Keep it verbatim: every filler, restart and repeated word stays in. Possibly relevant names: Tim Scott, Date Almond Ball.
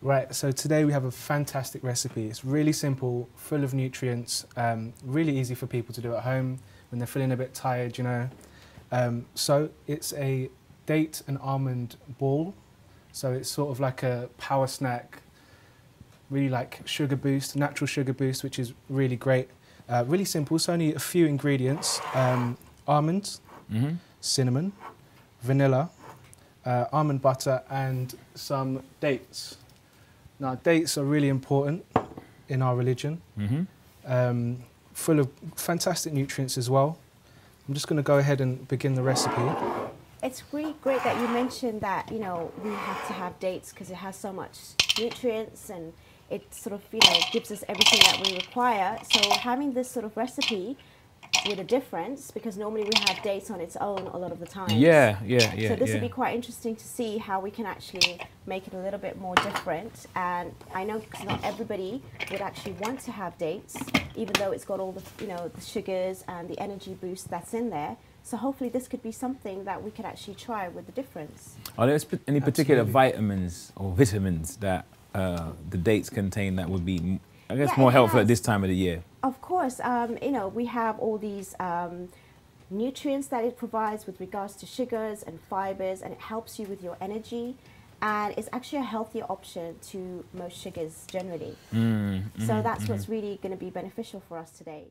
Right, so today we have a fantastic recipe. It's really simple, full of nutrients, um, really easy for people to do at home when they're feeling a bit tired, you know. Um, so it's a date and almond ball. So it's sort of like a power snack, really like sugar boost, natural sugar boost, which is really great. Uh, really simple, it's only a few ingredients. Um, almonds, mm-hmm. cinnamon, vanilla, uh, almond butter, and some dates. Now, dates are really important in our religion, mm-hmm. um, full of fantastic nutrients as well. I'm just going to go ahead and begin the recipe. It's really great that you mentioned that, you know, we have to have dates because it has so much nutrients and it sort of, you know, gives us everything that we require. So having this sort of recipe with a difference, because normally we have dates on its own a lot of the time. Yeah, yeah, yeah. So this yeah. would be quite interesting to see how we can actually make it a little bit more different. And I know not everybody would actually want to have dates, even though it's got all the, you know, the sugars and the energy boost that's in there. So hopefully this could be something that we could actually try with the difference. Are there any particular Absolutely. vitamins or vitamins that uh, the dates contain that would be, I guess, yeah, more helpful has, at this time of the year? Of course, um, you know, we have all these um, nutrients that it provides with regards to sugars and fibers, and it helps you with your energy. And it's actually a healthier option to most sugars generally. Mm, mm, so that's mm. what's really going to be beneficial for us today.